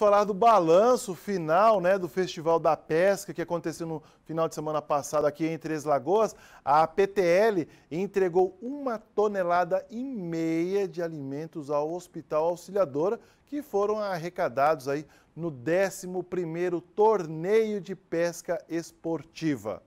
falar do balanço final, né, do Festival da Pesca, que aconteceu no final de semana passado aqui em Três Lagoas. A APTL entregou 1,5 tonelada de alimentos ao Hospital Auxiliadora, que foram arrecadados aí no 11º Torneio de Pesca Esportiva.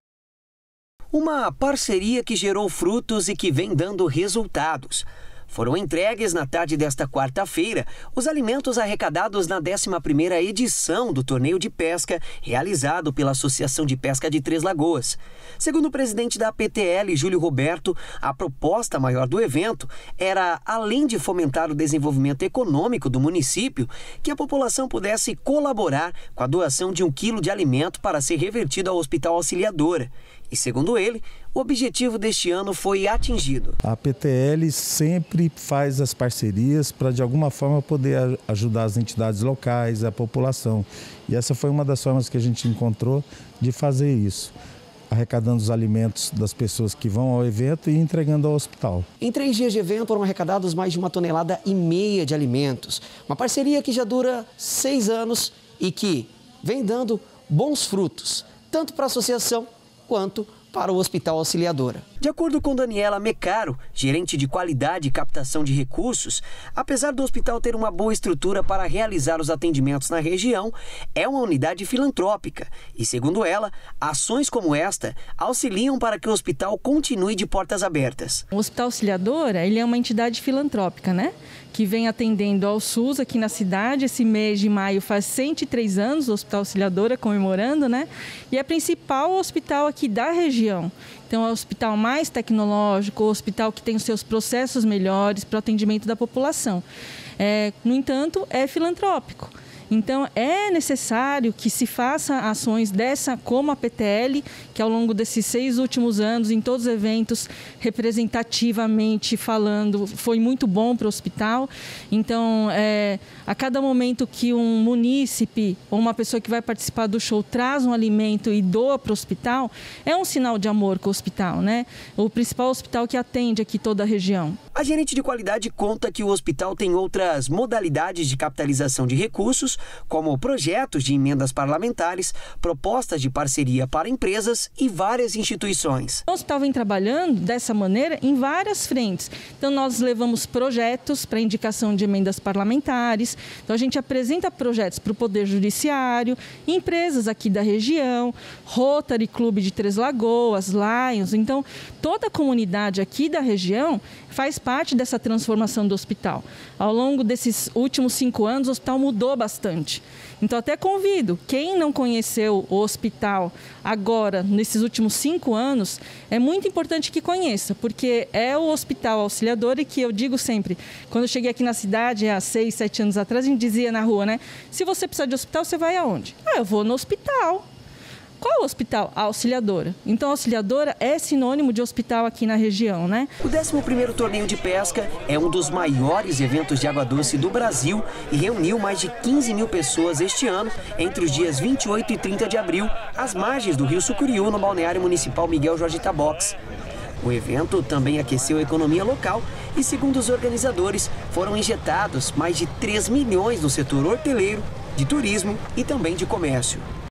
Uma parceria que gerou frutos e que vem dando resultados. Foram entregues na tarde desta quarta-feira os alimentos arrecadados na 11ª edição do Torneio de Pesca, realizado pela Associação de Pesca de Três Lagoas. Segundo o presidente da APTL, Júlio Roberto, a proposta maior do evento era, além de fomentar o desenvolvimento econômico do município, que a população pudesse colaborar com a doação de 1 quilo de alimento para ser revertido ao Hospital Auxiliadora. E, segundo ele, o objetivo deste ano foi atingido. A APTL sempre faz as parcerias para, de alguma forma, poder ajudar as entidades locais, a população. E essa foi uma das formas que a gente encontrou de fazer isso, arrecadando os alimentos das pessoas que vão ao evento e entregando ao hospital. Em 3 dias de evento foram arrecadados mais de 1,5 tonelada de alimentos. Uma parceria que já dura 6 anos e que vem dando bons frutos, tanto para a associação quanto para o Hospital Auxiliadora. De acordo com Daniela Mecaro, gerente de qualidade e captação de recursos, apesar do hospital ter uma boa estrutura para realizar os atendimentos na região, é uma unidade filantrópica e, segundo ela, ações como esta auxiliam para que o hospital continue de portas abertas. O Hospital Auxiliadora, ele é uma entidade filantrópica, né? Que vem atendendo ao SUS aqui na cidade. Esse mês de maio faz 103 anos o Hospital Auxiliadora comemorando, né? E é o principal hospital aqui da região. Então, é o hospital mais tecnológico, o hospital que tem os seus processos melhores para o atendimento da população. No entanto, é filantrópico. Então, é necessário que se faça ações dessa, como a APTL, que ao longo desses 6 últimos anos, em todos os eventos, representativamente falando, foi muito bom para o hospital. Então, a cada momento que um munícipe ou uma pessoa que vai participar do show traz um alimento e doa para o hospital, é um sinal de amor com o hospital, né? O principal hospital que atende aqui toda a região. A gerente de qualidade conta que o hospital tem outras modalidades de capitalização de recursos, como projetos de emendas parlamentares, propostas de parceria para empresas e várias instituições. O hospital vem trabalhando dessa maneira em várias frentes. Então, nós levamos projetos para indicação de emendas parlamentares, então a gente apresenta projetos para o Poder Judiciário, empresas aqui da região, Rotary Clube de Três Lagoas, Lions. Então, toda a comunidade aqui da região faz parte dessa transformação do hospital. Ao longo desses últimos 5 anos, o hospital mudou bastante. Então, até convido, quem não conheceu o hospital agora, nesses últimos 5 anos, é muito importante que conheça, porque é o Hospital Auxiliadora e que eu digo sempre, quando eu cheguei aqui na cidade, há 6, 7 anos atrás, a gente dizia na rua, né? Se você precisar de hospital, você vai aonde? Ah, eu vou no hospital. Qual o hospital? A Auxiliadora. Então, a Auxiliadora é sinônimo de hospital aqui na região, né? O 11º Torneio de Pesca é um dos maiores eventos de água doce do Brasil e reuniu mais de 15 mil pessoas este ano, entre os dias 28 e 30 de abril, às margens do Rio Sucuriú, no Balneário Municipal Miguel Jorge Itabox. O evento também aqueceu a economia local e, segundo os organizadores, foram injetados mais de 3 milhões no setor hoteleiro, de turismo e também de comércio.